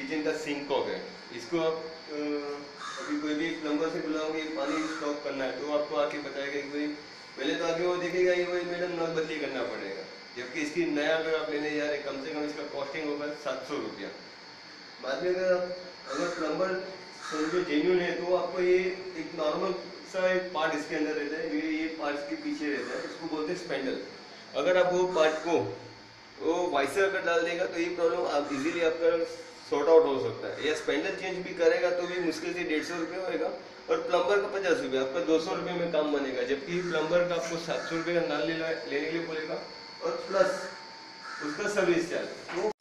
Kitchen का sink Kock है, इसको आप अभी कोई भी प्लम्बर से बुलाओगे पानी स्टॉक करना है तो आपको आके बताएगा कि भाई पहले तो आगे वो देखेगा ये भाई मैडम नल बदली करना पड़ेगा, जबकि इसकी नया अगर आप लेने जा रहे कम से कम इसका कॉस्टिंग होगा 700 रुपया। बाद में अगर प्लम्बर जो जेन्यून है तो आपको ये एक नॉर्मल सा एक पार्ट इसके अंदर रहता है, ये पार्ट के पीछे रहता है, उसको बोलते हैं स्पैंडल। अगर आप वो पार्ट को वो वाइसर पर डाल देगा तो ये प्रॉब्लम आप इजीली आपका सॉर्ट आउट हो सकता है, या स्पैंडल चेंज भी करेगा तो भी मुश्किल से 150 रुपये होगा और प्लम्बर का 50 रुपये, आपका 200 रुपये में काम बनेगा, जबकि प्लम्बर का आपको 700 रुपये का नल लेने के लिए बोलेगा और प्लस उसका सर्विस चार्ज।